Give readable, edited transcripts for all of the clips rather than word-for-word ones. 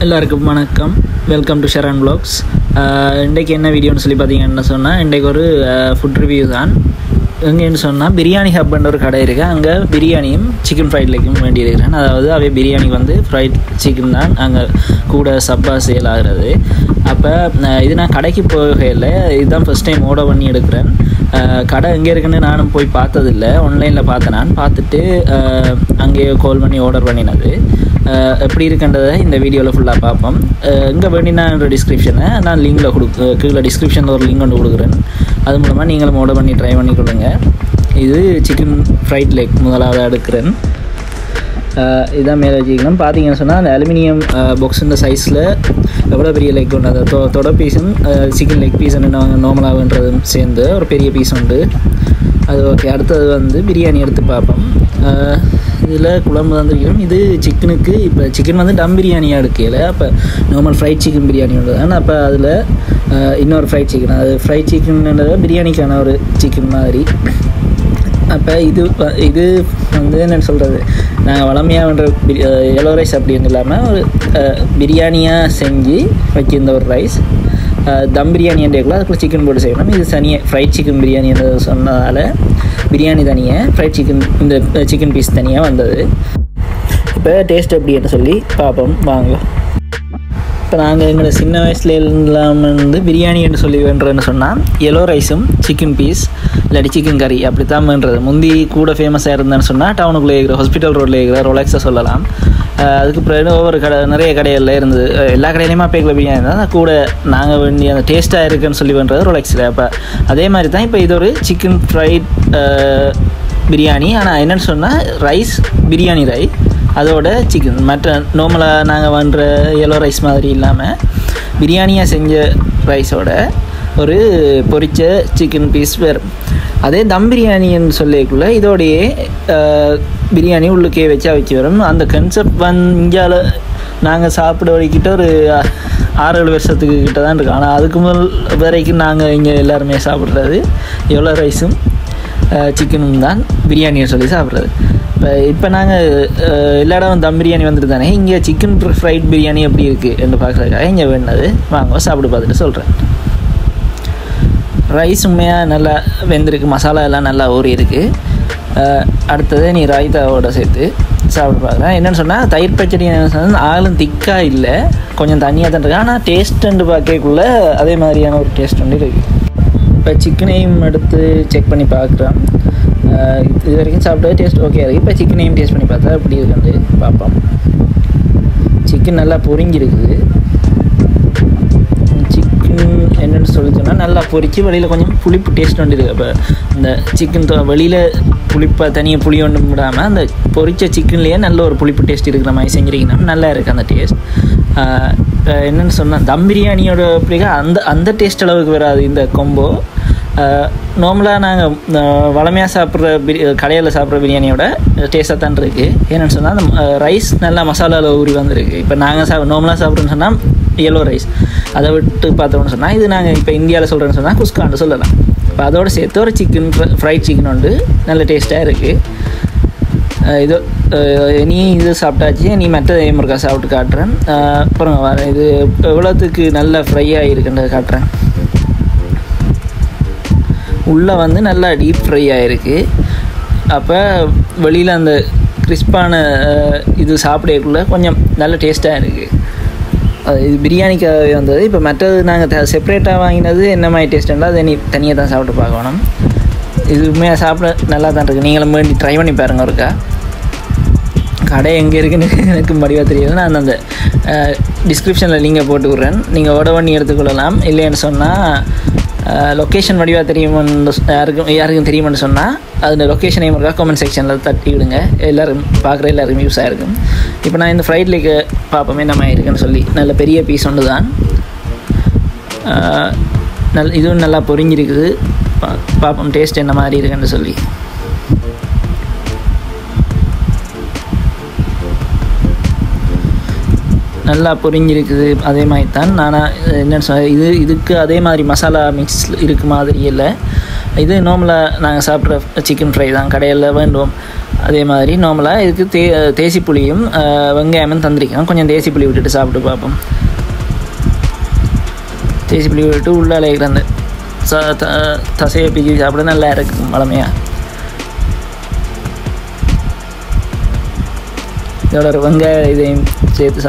Hello everyone, welcome to Sharan Vlogs. Indiki enna video nu solli pathina sonna indiki oru food review dhaan. Enga nu sonna biryani hub endra oru kada irukku. Anga biryaniyum chicken fried leggum vendi irukken. Adhaavadhu ave biryani vandu fried chicken dhaan anga kuda sabba sale aagradhu. Appa idu na kadaikku pogala idhan first time order panni edukren. கடை எங்க இருக்குன்னு நானும் போய் பார்த்தது இல்ல ஆன்லைன்ல பார்த்தேன் நான் பார்த்துட்டு அங்கே கால் பண்ணி ஆர்டர் பண்ணினது எப்படி இருக்குன்றதை இந்த வீடியோல ஃபுல்லா பாப்போம் எங்க வேண்டினான்ற டிஸ்கிரிப்ஷனை நான் லிங்க்ல கொடுக்கிறேன் கீழ டிஸ்கிரிப்ஷன்ல ஒரு லிங்க் வந்து கொடுக்கிறேன் அது மூலமா நீங்களும் ஆர்டர் பண்ணி ட்ரை பண்ணி கொள்ளுங்க இது சிக்கன் ஃப்ரைட் லெக் முதலாவது எடுக்கிறேன் இத மேல வச்சிருக்கணும் பாத்தீங்கன்னா சொன்னா அலுமினியம் பாக்ஸ் இந்த சைஸ்ல எவ்வளவு பெரிய லெக் உண்டு அது தொட பீஸும் சிக்கன் லெக் பீஸ் என்ன நார்மலான்றதும் சேர்ந்து ஒரு பெரிய பீஸ் உண்டு அது ஓகே அடுத்து வந்து பிரியாணி எடுத்து பாப்போம் இதுல குழம்பு வந்திருக்கும் இது சிக்கனுக்கு இப்ப சிக்கன் வந்து டம் பிரியாணியா இருக்குல அப்ப நார்மல் ஃப்ரைட் சிக்கன் பிரியாணி உண்டு அப்ப அதுல இன்னொரு ஃப்ரைட் சிக்கன் அது ஃப்ரைட் சிக்கன்ன்றது பிரியாணிக்கான ஒரு சிக்கன் மாதிரி அப்ப இது வந்து என்ன சொல்றது நாங்க வளமையான்ற yellow rice அப்படி இல்லாம ஒரு பிரியாணியா செஞ்சி வச்சிருந்த ஒரு ரைஸ் தம் பிரியாணி என்றேக்குள்ள அதுக்கு chicken போட்டு செய்யணும் இது தனியா fried chicken பிரியாணி என்று சொன்னதால பிரியாணி தனியா fried chicken இந்த chicken piece தனியா வந்தது இப்ப டேஸ்ட் எப்படி என்ன சொல்லி பாப்போம் வாங்க இப்ப நாங்க எங்க சின்ன வயசுல எல்லாம் வந்து பிரியாணி என்று சொல்லி வேண்டறேன்னு சொன்னா yellow riceம் chicken piece லடி chicken curry அப்படிதாம்ன்றது முந்தி கூட ஃபேமஸா இருந்தான்னு சொன்னா டவுனுக்குள்ள இருக்கிற ஹாஸ்பிடல் ரோட்ல இருக்கிற ரோலெக்ஸா சொல்லலாம் அதுக்கு பிறகு ஒவ்வொரு கடை நிறைய கடையில இருந்து எல்லா கடையிலயும் பேக்ல பிரியாணி தான் கூட நாங்க வேண்டிய அந்த டேஸ்டா இருக்குன்னு சொல்லி வேண்டறது ரோலெக்ஸ்ல அப்ப அதே மாதிரி தான் இப்ப இது ஒரு chicken fried பிரியாணி ஆனா என்னன்னு சொன்னா ரைஸ் பிரியாணி ரைஸ் அதோட chicken மற்ற நார்மலா நாங்க வண்ற yellow rice மாதிரி இல்லாம பிரியாணியா செஞ்ச ரைஸோட ஒரு பொரிச்ச chicken piece வேற அதே தம் பிரியாணின்னு சொல்லிக்குள்ள இதோட பிரியாணி உள்ளக்கே வெச்சு வரும் அந்த கான்செப்ட் வந்தால நாங்க சாப்பிட வரைக்கும் ஒரு 6-7 வருஷத்துக்கு கிட்ட தான் இருக்கு ஆனா அதுக்கு முன் வரைக்கும் நாங்க இங்க எல்லாரும் சாப்பிடுறது yellow riceம் chickenம் தான் பிரியாணின்னு சொல்லி சாப்பிடுறது இப்ப நாங்க எல்லாரும் தம் பிரியாணி வந்திருக்கானே இங்க chicken fried பிரியாணி எப்படி இருக்கு என்ன பார்க்கறதுக்காக இங்க வேண்டது வாங்க சாப்பிட்டு பார்த்துட்டு சொல்றேன் ரைஸ் உண்மையா நல்லா வெந்திருக்கு மசாலா எல்லாம் நல்லா ஊறி இருக்கு அடுத்து நீ ராய்தாவோட சேர்த்து சாப்பிட்டு பாக்குறேன் என்னன்னு சொன்னா தயிர் பச்சடி ஆளும் திக்கா இல்ல கொஞ்சம் தண்ணியா தான் இருக்கு ஆனா டேஸ்ட் அண்ட் பாக்கேக்குள்ள அதே மாதிரியான ஒரு டேஸ்ட் வந்து இருக்கு இப்ப சிக்கனையும் எடுத்து செக் பண்ணி பார்க்கறேன் இது வரைக்கும் சாப்பிட்டது டேஸ்ட் ஓகே இருக்கு இப்போ சிக்கனையும் டேஸ்ட் பண்ணி பார்த்தா எப்படி இருக்குன்னு பார்ப்போம் சிக்கன் நல்லா பொரிஞ்சிருக்குது சிக்கன் என்னன்னு சொல்லிச்சோன்னா நல்லா பொரிச்சு வெளியில் கொஞ்சம் புளிப்பு டேஸ்ட் வந்துருக்கு அப்போ இந்த சிக்கன் வெளியில் புளிப்பாக தனியாக புளி ஒன்று விடாமல் அந்த பொரிச்ச சிக்கன்லேயே நல்ல ஒரு புளிப்பு டேஸ்ட் இருக்கிற மாதிரி செஞ்சுருக்கீங்கன்னா நல்லா இருக்குது அந்த டேஸ்ட் என்னென்னு சொன்னால் தம் பிரியாணியோட அப்படிக்கா அந்த டேஸ்ட் அளவுக்கு வராது இந்த கொம்போ நார்மலாக நாங்கள் வளமையாக சாப்பிட்ற கடையில் சாப்பிட்ற பிரியாணியோட டேஸ்ட்டாக தான் இருக்குது ஏன்னு சொன்னால் அந்த ரைஸ் நல்லா மசாலாவில் ஊறி வந்திருக்கு இப்போ நாங்கள் நார்மலாக சாப்பிட்றோன்னு சொன்னால் yellow ரைஸ் அதை விட்டு பார்த்தோம்னு சொன்னால் இது நாங்கள் இப்போ இந்தியாவில் சொல்கிறோன்னு சொன்னால் குஸ்கான்னு சொல்லலாம் இப்போ அதோட சேர்த்து ஒரு சிக்கன் ஃப்ரைட் சிக்கன் உண்டு நல்ல டேஸ்ட்டாக இருக்குது இது நீ இது சாப்பிட்டாச்சு நீ மற்ற முருக்கா சாப்பிட்டு காட்டுறேன் அப்புறம் வரேன் இது எவ்வளோத்துக்கு நல்லா ஃப்ரையாக இருக்குன்றதை காட்டுறேன் உள்ளே வந்து நல்லா டீப் ஃப்ரை ஆகிருக்கு அப்போ வெளியில் அந்த கிறிஸ்பான இது சாப்பிடக்குள்ளே கொஞ்சம் நல்ல டேஸ்ட்டாக இருக்குது இது பிரியாணிக்காகவே வந்தது இப்போ மற்றது நாங்கள் செப்பரேட்டாக வாங்கினது என்ன மாதிரி டேஸ்ட்டுன்னா அது நீ தனியாக தான் சாப்பிட்டு பார்க்கணும் இதுவுமே சாப்பிட நல்லா தான் இருக்குது நீங்களும் வேண்டி ட்ரை பண்ணி பாருங்க ஒருக்கா கடை எங்கே இருக்குன்னு எனக்கு மடிவாக தெரியாது நான் அந்த டிஸ்கிரிப்ஷனில் நீங்கள் போட்டுக்கிறேன் நீங்கள் ஆர்டர் பண்ணி எடுத்துக்கொள்ளலாம் இல்லைன்னு சொன்னால் லொக்கேஷன் வடிவாக தெரியுமென்னு யாருக்கும் தெரியுமென்னு சொன்னால் அது லொக்கேஷன் இருக்கா கமெண்ட் செக்ஷனில் தட்டி விடுங்க எல்லோரும் பார்க்குற எல்லாருக்கும் யூஸ் ஆகிருக்கும் இப்போ நான் இந்த ஃப்ரைட் லெக் பார்ப்போமே நம்ம இருக்குன்னு சொல்லி நல்ல பெரிய பீஸ் ஒன்று தான் இதுவும் நல்லா பொரிஞ்சிருக்குது பார்ப்போம் டேஸ்ட் என்ன மாதிரி இருக்குன்னு சொல்லி நல்லா பொரிஞ்சிருக்குது அதே மாதிரி தான் நானாக என்னென்னு சொன்ன இதுக்கு அதே மாதிரி மசாலா மிக்ஸ் இருக்கு மாதிரி இல்லை இது நார்மலாக நாங்கள் சாப்பிட்ற சிக்கன் ஃப்ரை தான் கடையில் வேண்டும். அதே மாதிரி நார்மலாக இதுக்கு தேசி புளியும் வெங்காயமும் தந்திருக்கோம். கொஞ்சம் தேசி புளி விட்டுட்டு சாப்பிட்டு பார்ப்போம். தேசி புளி விட்டு உள்ளாலே இருந்து தசையை பிஜி சாப்பிட நல்லா இருக்கும் வளமையாக. இதோட ஒரு வெங்காயம் இதையும் சேர்த்து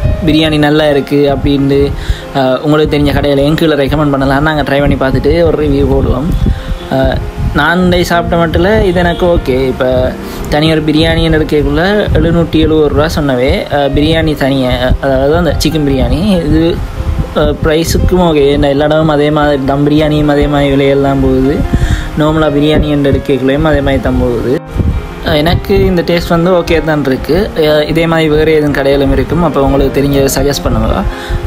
பிரியாணி நல்லா இருக்குது அப்படின்ட்டு உங்களுக்கு தெரிஞ்ச கடையில் எங்கீழே ரெக்கமெண்ட் பண்ணலாம். நாங்கள் ட்ரை பண்ணி பார்த்துட்டு ஒரு ரிவ்யூ போடுவோம். நான் சாப்பிட்ட மட்டும் இல்லை இது எனக்கு ஓகே. இப்போ தனியார் பிரியாணின்னு எடுக்கக்குள்ளே 770 ரூபா சொன்னவே பிரியாணி தனியாக, அதாவது அந்த சிக்கன் பிரியாணி இது ப்ரைஸுக்கும் ஓகே. எல்லா இடமும் அதே மாதிரி தம் பிரியாணியும் அதே மாதிரி விலையெல்லாம் போகுது. நார்மலாக பிரியாணி என்று எடுக்கக்குள்ளேயும் அதே மாதிரி தான் போகுது. எனக்கு இந்த டேஸ்ட் ஓகே தான் இருக்குது. இதே மாதிரி வேறு எதுவும் கடையிலும் இருக்கும். அப்போ உங்களுக்கு தெரிஞ்சதை சஜஸ்ட் பண்ணுங்க.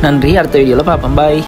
நன்றி. அடுத்த வீடியோவில் பார்ப்போம். பாய்.